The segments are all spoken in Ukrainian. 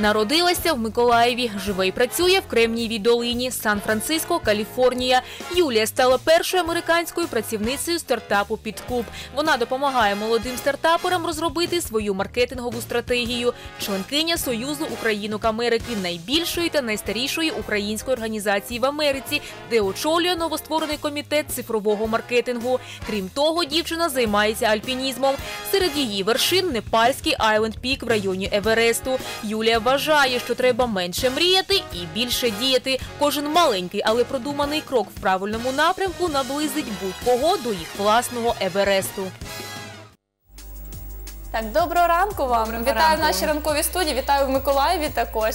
Народилася в Миколаєві, живе і працює в Кремнієвій долині, Сан-Франциско, Каліфорнія. Юлія стала першою американською працівницею стартапу Petcube. Вона допомагає молодим стартаперам розробити свою маркетингову стратегію. Членкиня Союзу Українок Америки, найбільшої та найстарішої української організації в Америці, де очолює новостворений комітет цифрового маркетингу. Крім того, дівчина займається альпінізмом. Серед її вершин – непальський Айленд Пік в районі Евересту. Юлія вважає, що треба менше мріяти і більше діяти. Кожен маленький, але продуманий крок в правильному напрямку наблизить будь-кого до їх власного Евересту. Так, доброго ранку вам. Вітаю в нашій ранковій студії, вітаю в Миколаєві також.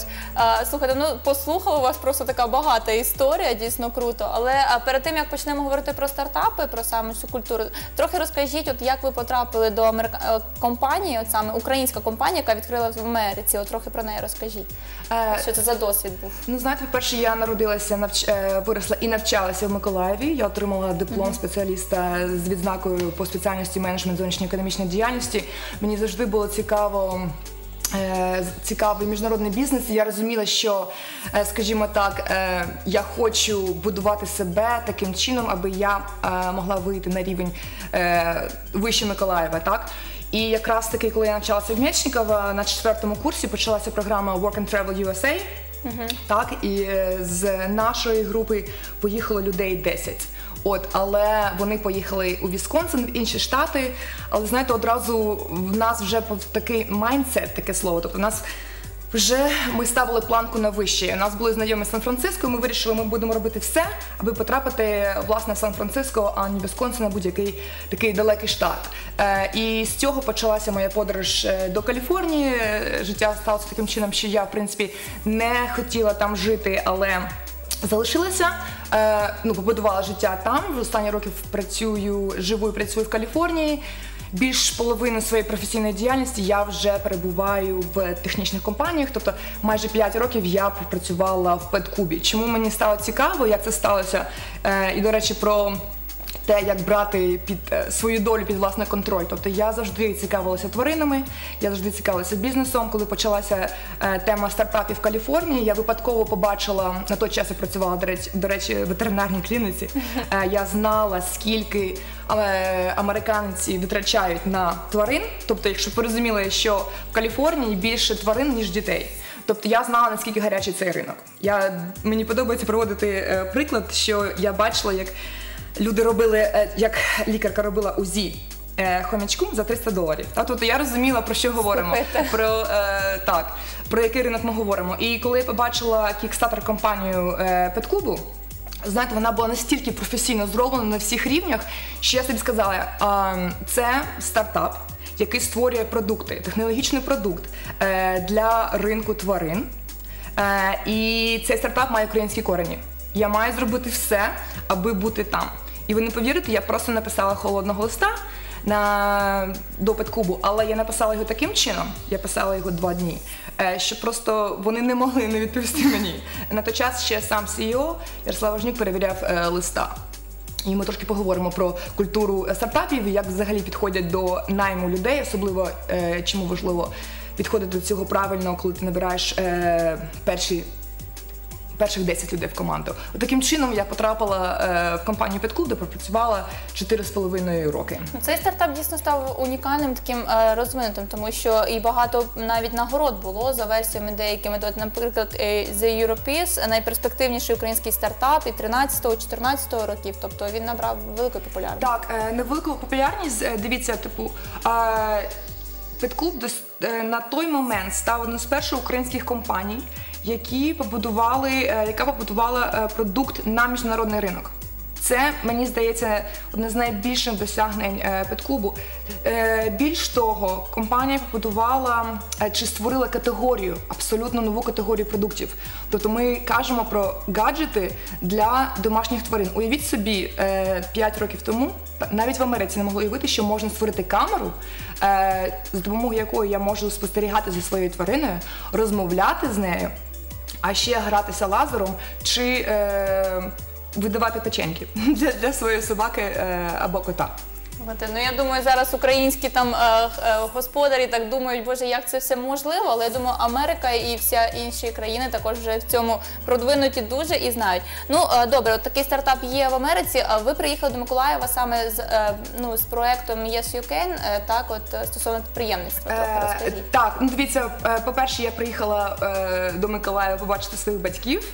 Слухайте, послухала у вас просто така багата історія, дійсно круто. Але перед тим, як почнемо говорити про стартапи, про саме цю культуру, трохи розкажіть, от як ви потрапили до компанії, от саме українська компанія, яка відкрила в Америці, от трохи про неї розкажіть. Що це за досвід був? Ну, знаєте, вперше я народилася, виросла і навчалася в Миколаєві. Я отримала диплом спеціаліста з відзнакою по спеціальності менеджмент зовнішньої економічної діяльності. Мені завжди було цікавий міжнародний бізнес, і я розуміла, що, скажімо так, я хочу будувати себе таким чином, аби я могла вийти на рівень вище Миколаєва, так? І якраз таки, коли я навчалася в Мечникова, на 4-му курсі почалася програма Work and Travel USA, так? І з нашої групи поїхало людей 10. Але вони поїхали у Вісконсин, в інші штати, але, знаєте, одразу в нас вже такий майндсет, таке слово, тобто в нас вже ми ставили планку на вище. У нас були знайомі з Сан-Франциско, і ми вирішили, ми будемо робити все, аби потрапити, власне, в Сан-Франциско, а не Вісконсин, а будь-який такий далекий штат. І з цього почалася моя подорож до Каліфорнії. Життя сталося таким чином, що я, в принципі, не хотіла там жити, але залишилася, побудувала життя там, останні роки живу і працюю в Каліфорнії. Більш половини своєї професійної діяльності я вже перебуваю в технічних компаніях, тобто майже 5 років я працювала в Petcube. Чому мені стало цікаво, як це сталося, і, до речі, про те, як брати свою долю під власний контроль. Тобто я завжди цікавилася тваринами, я завжди цікавилася бізнесом. Коли почалася тема стартапів в Каліфорнії, я випадково побачила, на той час я працювала, до речі, в ветеринарній клініці, я знала, скільки американці витрачають на тварин. Тобто, якщо порозуміли, що в Каліфорнії більше тварин, ніж дітей. Тобто я знала, наскільки гарячий цей ринок. Мені подобається проводити приклад, що я бачила, як люди робили, як лікарка робила УЗІ хомячку за $300. Тобто я розуміла, про що говоримо, про який ринок ми говоримо. І коли я побачила Kickstarter компанію Petcube, знаєте, вона була настільки професійно зроблена на всіх рівнях, що я собі сказала, це стартап, який створює продукти, технологічний продукт для ринку тварин. І цей стартап має українські корені. Я маю зробити все, аби бути там. І ви не повірите, я просто написала холодного листа до Petcube, але я написала його таким чином, я писала його 2 дні, що просто вони не могли не відповісти мені. На той час ще сам CEO Ярослав Ажнюк перевіряв листа. І ми трошки поговоримо про культуру стартапів і як взагалі підходять до найму людей, особливо чому важливо підходити до цього правильно, коли ти набираєш перших 10 людей в команду. Таким чином я потрапила в компанію Petcube, де пропрацювала 4,5 роки. Цей стартап дійсно став унікальним, таким розвинутим, тому що і багато навіть нагород було за версіями деякими. Наприклад, The EU Prize – найперспективніший український стартап і 13-14 років, тобто він набрав велику популярність. Так, невелику популярність, дивіться, Petcube на той момент став одним з перших українських компаній, яка побудувала продукт на міжнародний ринок. Це, мені здається, одне з найбільших досягнень Petcube. Більш того, компанія побудувала чи створила категорію, абсолютно нову категорію продуктів. Тобто ми кажемо про гаджети для домашніх тварин. Уявіть собі, 5 років тому навіть в Америці не могло уявити, що можна створити камеру, за допомогою якої я можу спостерігати за своєю твариною, розмовляти з нею, а ще гратися лазером чи видавати печеньки для своєї собаки або кота. Ну, я думаю, зараз українські там господарі так думають, боже, як це все можливо, але я думаю, Америка і всі інші країни також вже в цьому продвинуті дуже і знають. Ну, добре, от такий стартап є в Америці, а ви приїхали до Миколаєва саме з проєктом Yes, you can!, так, от стосовно підприємництва, трохи розкажіть. Так, ну дивіться, по-перше, я приїхала до Миколаєва побачити своїх батьків,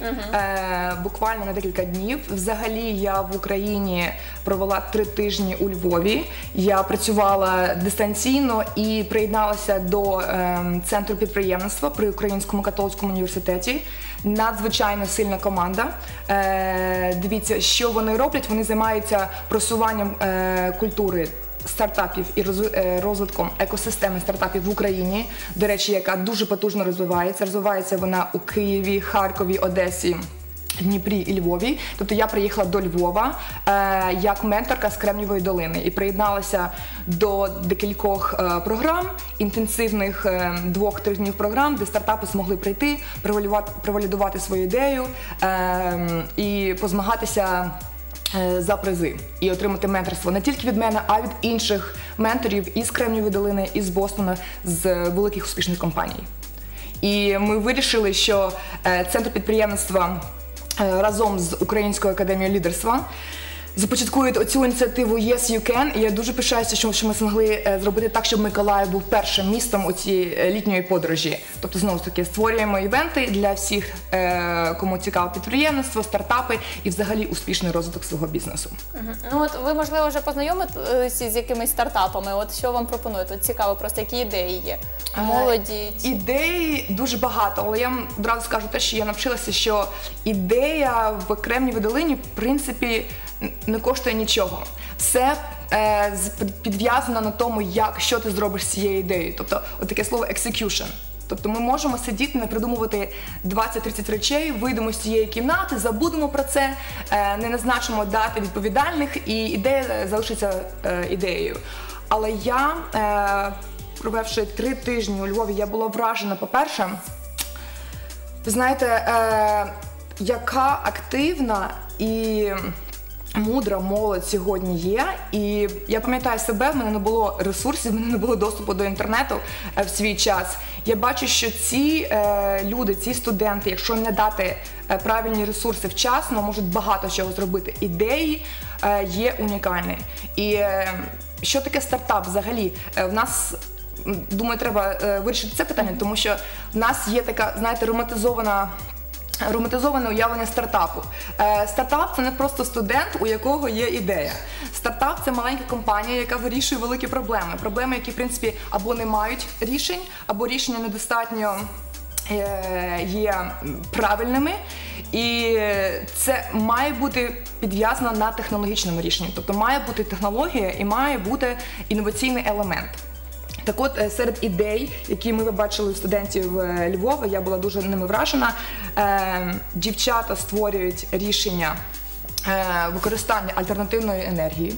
буквально на декілька днів. Взагалі, я в Україні провела 3 тижні у Львові. Я працювала дистанційно і приєдналася до Центру підприємництва при Українському Католицькому університеті. Надзвичайно сильна команда. Дивіться, що вони роблять. Вони займаються просуванням культури стартапів і розвитком екосистеми стартапів в Україні. До речі, яка дуже потужно розвивається. Розвивається вона у Києві, Харкові, Одесі, Дніпрі і Львові. Тобто я приїхала до Львова як менторка з Кремнієвої долини і приєдналася до декількох програм, інтенсивних 2-3 днів програм, де стартапи змогли прийти, провалідувати свою ідею і позмагатися за призи і отримати менторство не тільки від мене, а від інших менторів із Кремнієвої долини, із Бостона, з великих успішних компаній. І ми вирішили, що Центр підприємництва разом з Українською академією лідерства започаткують оцю ініціативу Yes, you can! І я дуже пишаюся, що ми змогли зробити так, щоб Миколаїв був першим містом у цій літньої подорожі. Тобто, знову ж таки, створюємо івенти для всіх, кому цікаве підприємництво, стартапи і взагалі успішний розвиток свого бізнесу. Ну, от ви, можливо, вже познайомитеся з якимись стартапами. От що вам пропонують? От цікаво просто, які ідеї є? Молоді? Ідей дуже багато, але я вам одразу скажу те, що я навчилася, що ідея в Кремнієвій долині, в принципі, не коштує нічого. Все підв'язано на тому, що ти зробиш з цією ідеєю. Тобто, отаке слово «execution». Тобто ми можемо сидіти, не придумувати 20-30 речей, вийдемо з цієї кімнати, забудемо про це, не назначимо дати відповідальних, і ідея залишиться ідеєю. Але я, провівши 3 тижні у Львові, я була вражена, по-перше, ви знаєте, яка активна і мудра молодь сьогодні є, і я пам'ятаю себе, в мене не було ресурсів, в мене не було доступу до інтернету в свій час. Я бачу, що ці люди, ці студенти, якщо не дати правильні ресурси вчасно, можуть багато чого зробити. Ідеї є унікальні. І що таке стартап взагалі? В нас, думаю, треба вирішити це питання, тому що в нас є така, знаєте, романтизоване уявлення стартапу. Стартап – це не просто студент, у якого є ідея. Стартап – це маленька компанія, яка вирішує великі проблеми. Проблеми, які, в принципі, або не мають рішень, або рішення недостатньо є правильними. І це має бути підв'язано на технологічному рішенні. Тобто має бути технологія і має бути інноваційний елемент. Так от, серед ідей, які ми побачили у студентів Львова, я була дуже ними вражена, дівчата створюють рішення використання альтернативної енергії.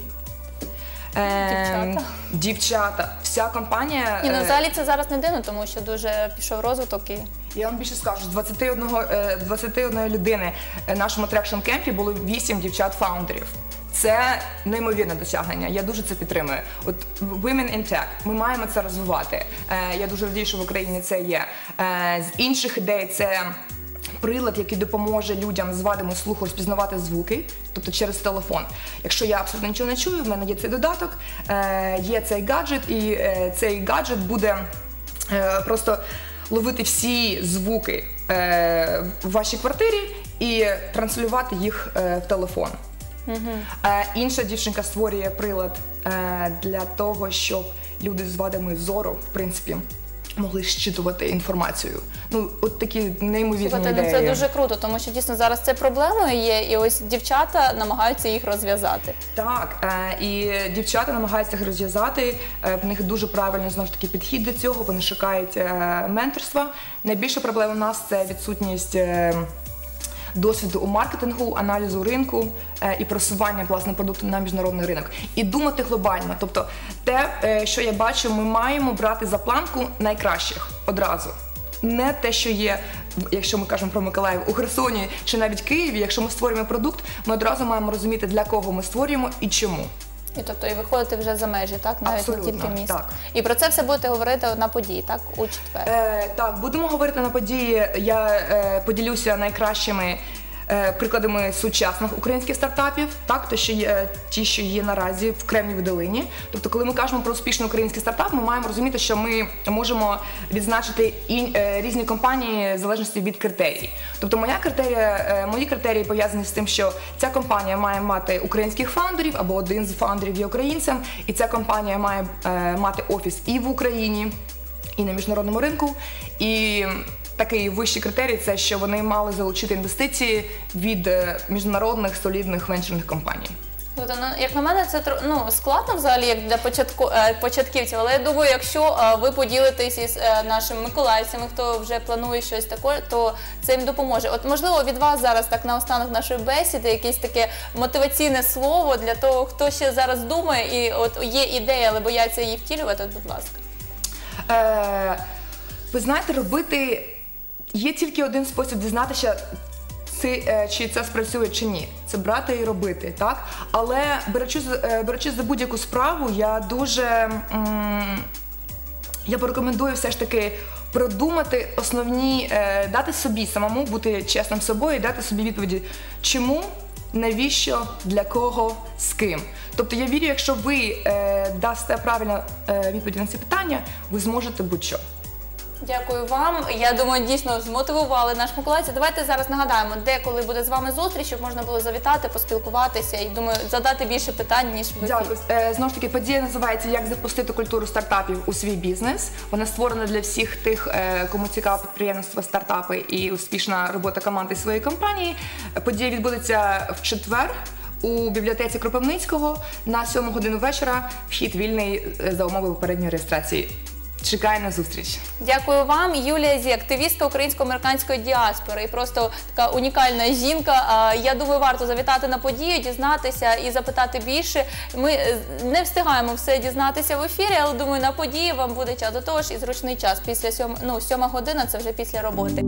Дівчата. Вся компанія... І, ну, взагалі, це зараз не дивно, тому що дуже пішов розвиток і... Я вам більше скажу, з 21 людини в нашому трекшн-кемпі було 8 дівчат-фаундерів. Це неймовірне досягнення, я дуже це підтримую. От Women in Tech, ми маємо це розвивати. Я дуже радію, що в Україні це є. З інших ідей це прилад, який допоможе людям з вадами слуху розпізнавати звуки, тобто через телефон. Якщо я абсолютно нічого не чую, в мене є цей додаток, є цей гаджет, і цей гаджет буде просто ловити всі звуки в вашій квартирі і транслювати їх в телефон. Інша дівчинка створює прилад для того, щоб люди з вадами зору, в принципі, могли щитувати інформацію. Ну, от такі неймовірні ідеї. Це дуже круто, тому що дійсно зараз це проблемою є, і ось дівчата намагаються їх розв'язати. Так, і дівчата намагаються їх розв'язати, в них дуже правильний, знову ж таки, підхід до цього, вони шукають менторства. Найбільша проблема в нас – це відсутність досвіду у маркетингу, аналізу ринку і просування, власне, продукту на міжнародний ринок. І думати глобально. Тобто те, що я бачу, ми маємо брати за планку найкращих одразу. Не те, що є, якщо ми кажемо про Миколаїв, у Херсоні чи навіть Києві, якщо ми створюємо продукт, ми одразу маємо розуміти, для кого ми створюємо і чому. І, тобто, і виходити вже за межі, так? Навіть абсолютно, не тільки міст. Так. І про це все будете говорити на події, так? У четвер. Так, будемо говорити на події. Я поділюся найкращими прикладами сучасних українських стартапів, так, ті, що є наразі в Кремнієвій долині. Тобто, коли ми кажемо про успішний український стартап, ми маємо розуміти, що ми можемо відзначити різні компанії в залежності від критерій. Тобто, мої критерії пов'язані з тим, що ця компанія має мати українських фаундерів, або один з фаундерів є українцем, і ця компанія має мати офіс і в Україні, і на міжнародному ринку, і... Такий вищий критерій – це, що вони мали залучити інвестиції від міжнародних солідних венчурних компаній. Як на мене, це складно взагалі, як для початківців, але я думаю, якщо ви поділитесь із нашими миколаївцями, хто вже планує щось таке, то це їм допоможе. От, можливо, від вас зараз, так, наостанок нашої бесіди, якесь таке мотиваційне слово для того, хто ще зараз думає і от є ідея, але бояться її втілювати, будь ласка. Ви знаєте, робити... Є тільки один спосіб дізнатися, чи це спрацює, чи ні. Це брати і робити, так? Але беручись за будь-яку справу, я порекомендую все ж таки продумати основні, дати собі самому, бути чесним з собою і дати собі відповіді, чому, навіщо, для кого, з ким. Тобто я вірю, якщо ви дасте правильну відповідь на ці питання, ви зможете будь-що. Дякую вам. Я думаю, дійсно змотивували наш миколаївців. Давайте зараз нагадаємо, де, коли буде з вами зустріч, щоб можна було завітати, поспілкуватися і, думаю, задати більше питань, ніж в ефірі. Дякую. Знову ж таки, подія називається «Як запустити культуру стартапів у свій бізнес». Вона створена для всіх тих, кому цікаве підприємництво, стартапи і успішна робота команди своєї компанії. Подія відбудеться в четвер у бібліотеці Кропивницького на 7 годину вечора. Вхід вільний за умови попередньої реєстрації. Чекаю на зустріч. Дякую вам. Юлія Зі, активістка українсько-американської діаспори і просто така унікальна жінка. Я думаю, варто завітати на подію, дізнатися і запитати більше. Ми не встигаємо все дізнатися в ефірі, але думаю, на події вам буде час до того ж і зручний час. Після 7 години, це вже після роботи.